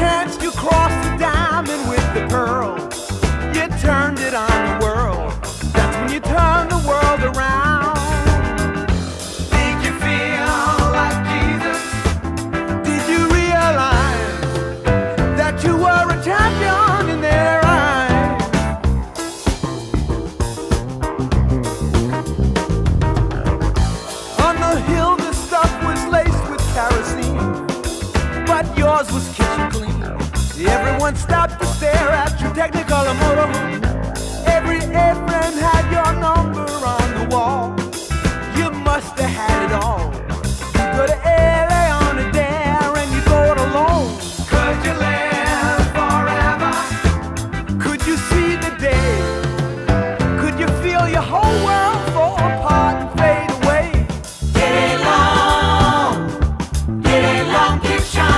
chance to cross the diamond with the pearl. You turned it on the world. That's when you turn the world around. Think you feel like Jesus? Did you realize that you were a champion in their eyes? On the hill the stuff was laced with kerosene, but yours was kitchen clean. Everyone stopped to stare at your Technicolor motorhome. Every airframe had your number on the wall. You must have had it all. You go to LA on a dare and you go it alone. Could you live forever? Could you see the day? Could you feel your whole world fall apart and fade away? Get it long, keep shining.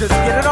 Just get